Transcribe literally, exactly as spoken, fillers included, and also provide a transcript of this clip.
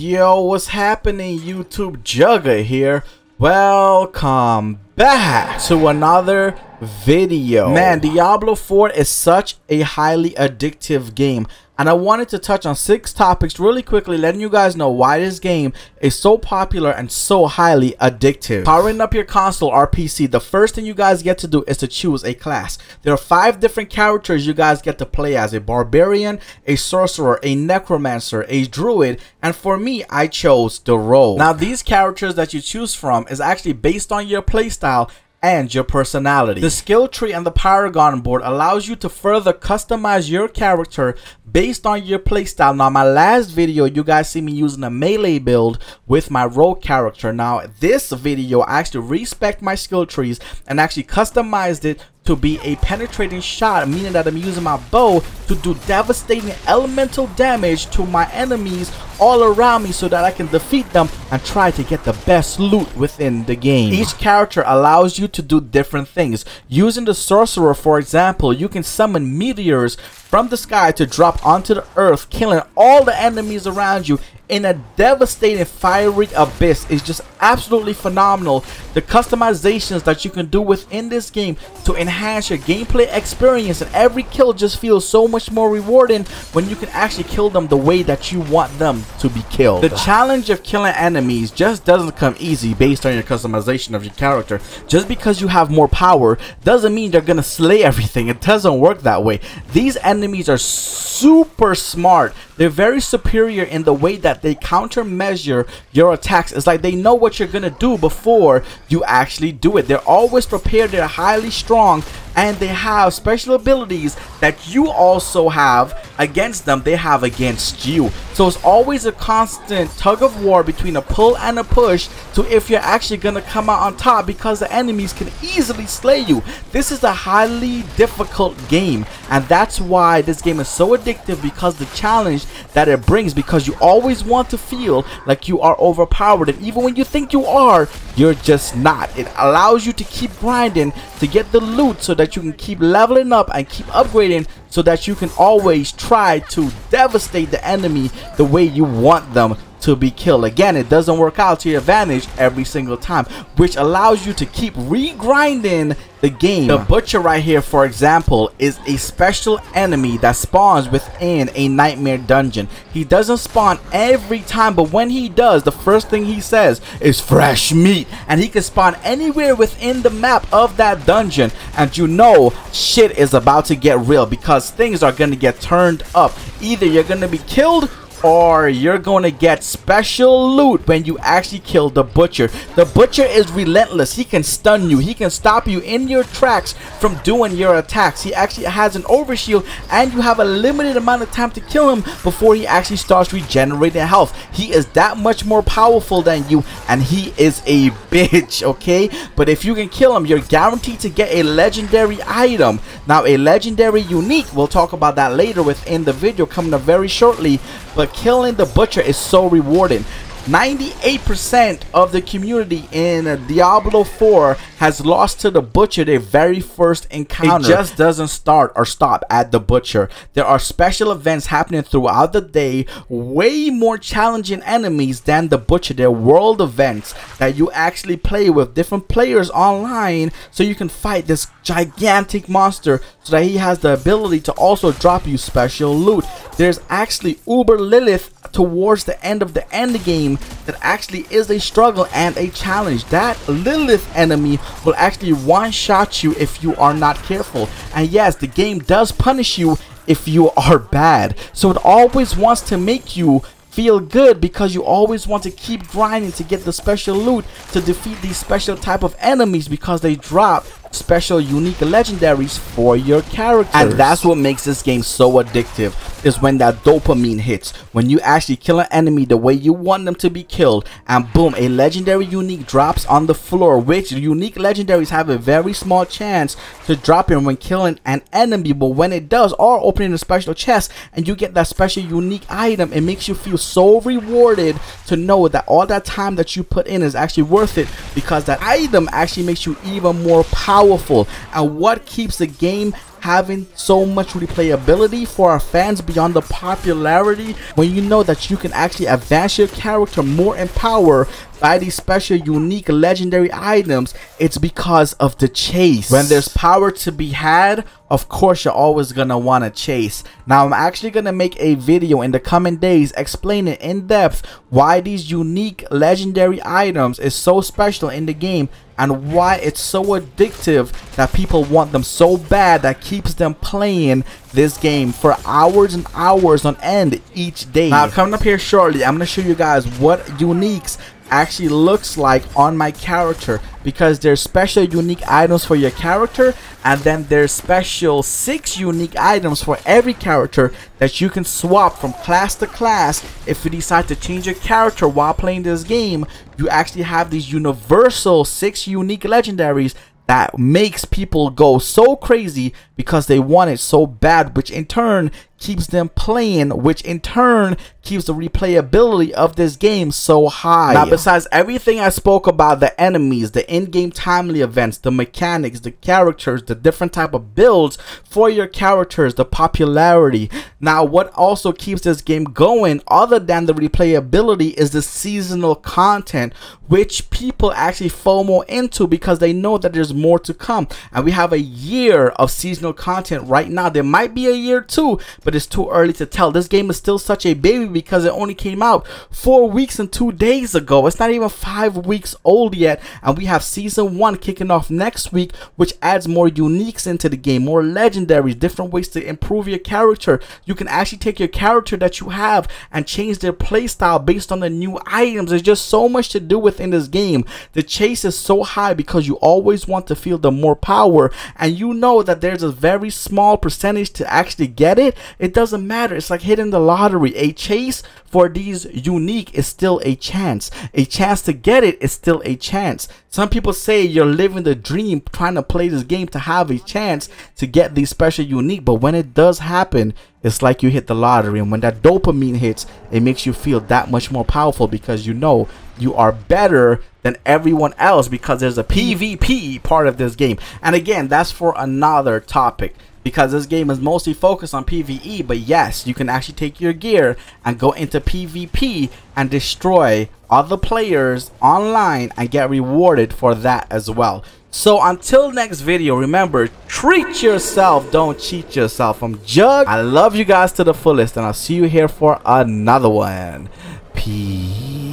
Yo, what's happening? YouTube Jugger here. Welcome back to another video. Man, Diablo four is such a highly addictive game. And I wanted to touch on six topics really quickly, letting you guys know why this game is so popular and so highly addictive. Powering up your console or P C, the first thing you guys get to do is to choose a class. There are five different characters you guys get to play as: a barbarian, a sorcerer, a necromancer, a druid, and for me, I chose the rogue. Now, these characters that you choose from is actually based on your playstyle and your personality. The skill tree and the Paragon board allows you to further customize your character based on your playstyle. Now, my last video, you guys see me using a melee build with my rogue character. Now, this video, I actually respect my skill trees and actually customized it to be a penetrating shot, meaning that I'm using my bow to do devastating elemental damage to my enemies all around me so that I can defeat them and try to get the best loot within the game. Each character allows you to do different things. Using the sorcerer, for example, you can summon meteors from the sky to drop onto the earth, killing all the enemies around you in a devastating fiery abyss. It's just absolutely phenomenal, the customizations that you can do within this game to enhance your gameplay experience, and every kill just feels so much more rewarding when you can actually kill them the way that you want them to be killed. The challenge of killing enemies just doesn't come easy based on your customization of your character. Just because you have more power doesn't mean you're gonna slay everything. It doesn't work that way. These enemies are super smart. They're very superior in the way that they countermeasure your attacks. It's like they know what you're gonna do before you actually do it. They're always prepared, they're highly strong, and they have special abilities that you also have against them, they have against you. So it's always a constant tug of war between a pull and a push to if you're actually gonna come out on top, because the enemies can easily slay you. This is a highly difficult game, and that's why this game is so addictive, because the challenge that it brings, because you always want to feel like you are overpowered, and even when you think you are, you're just not. It allows you to keep grinding to get the loot so that that you can keep leveling up and keep upgrading so that you can always try to devastate the enemy the way you want them to be killed. Again, it doesn't work out to your advantage every single time, which allows you to keep regrinding the game. The butcher right here, for example, is a special enemy that spawns within a nightmare dungeon. He doesn't spawn every time, but when he does, the first thing he says is fresh meat, and he can spawn anywhere within the map of that dungeon, and you know shit is about to get real, because things are going to get turned up. Either you're going to be killed or you're gonna get special loot when you actually kill the butcher. The butcher is relentless. He can stun you, he can stop you in your tracks from doing your attacks. He actually has an overshield, and you have a limited amount of time to kill him before he actually starts regenerating health. He is that much more powerful than you, and he is a bitch, okay? But if you can kill him, you're guaranteed to get a legendary item. Now, a legendary unique, we'll talk about that later within the video coming up very shortly, but killing the butcher is so rewarding. ninety-eight percent of the community in Diablo four has lost to the butcher their very first encounter. It just doesn't start or stop at the butcher. There are special events happening throughout the day, way more challenging enemies than the butcher. They're world events that you actually play with different players online so you can fight this gigantic monster so that he has the ability to also drop you special loot. There's actually Uber Lilith towards the end of the end game that actually is a struggle and a challenge. That Lilith enemy will actually one-shot you if you are not careful, and yes, the game does punish you if you are bad. So it always wants to make you feel good, because you always want to keep grinding to get the special loot to defeat these special type of enemies, because they drop special unique legendaries for your character. And that's what makes this game so addictive, is when that dopamine hits, when you actually kill an enemy the way you want them to be killed, and boom, a legendary unique drops on the floor, which unique legendaries have a very small chance to drop in when killing an enemy. But when it does, or opening a special chest and you get that special unique item, it makes you feel so rewarded to know that all that time that you put in is actually worth it, because that item actually makes you even more powerful powerful, and what keeps the game having so much replayability for our fans beyond the popularity, when you know that you can actually advance your character more in power by these special, unique, legendary items. It's because of the chase. When there's power to be had, of course you're always gonna want to chase. Now I'm actually gonna make a video in the coming days explaining in depth why these unique legendary items is so special in the game, and why it's so addictive that people want them so bad that keeps them playing this game for hours and hours on end each day. Now coming up here shortly, I'm gonna show you guys what uniques actually looks like on my character, because there's special unique items for your character, and then there's special six unique items for every character that you can swap from class to class. If you decide to change your character while playing this game, you actually have these universal six unique legendaries that makes people go so crazy because they want it so bad, which in turn keeps them playing, which in turn keeps the replayability of this game so high. Now besides everything I spoke about, the enemies, the in-game timely events, the mechanics, the characters, the different type of builds for your characters, the popularity, now what also keeps this game going other than the replayability is the seasonal content, which people actually FOMO into because they know that there's more to come. And we have a year of seasonal content right now. There might be a year two, but it's too early to tell. This game is still such a baby because it only came out four weeks and two days ago. It's not even five weeks old yet, and we have season one kicking off next week, which adds more uniques into the game, more legendaries, different ways to improve your character. You can actually take your character that you have and change their playstyle based on the new items. There's just so much to do within this game. The chase is so high because you always want to feel the more power, and you know that there's a very small percentage to actually get it. It doesn't matter. It's like hitting the lottery. A chase for these unique is still a chance. A chance to get it is still a chance. Some people say you're living the dream trying to play this game to have a chance to get these special unique, but when it does happen, it's like you hit the lottery, and when that dopamine hits, it makes you feel that much more powerful because you know you are better than everyone else because there's a PvP part of this game. And again, that's for another topic, because this game is mostly focused on PvE, but yes, you can actually take your gear and go into PvP and destroy other players online and get rewarded for that as well. So until next video, remember, treat yourself, don't cheat yourself. I'm Jug. I love you guys to the fullest, and I'll see you here for another one. Peace.